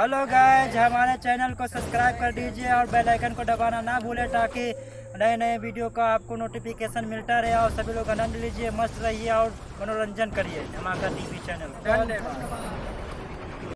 Hello guys, हमारे channel को subscribe कर दीजिए और बेल आइकन को दबाना ना भूलें ताकि नए नए वीडियो का आपको नोटिफिकेशन मिलता रहे। और सभी लोग आनंद लीजिए, मस्त रहिए और मनोरंजन करिए धमाका टीवी चैनल। धन्यवाद।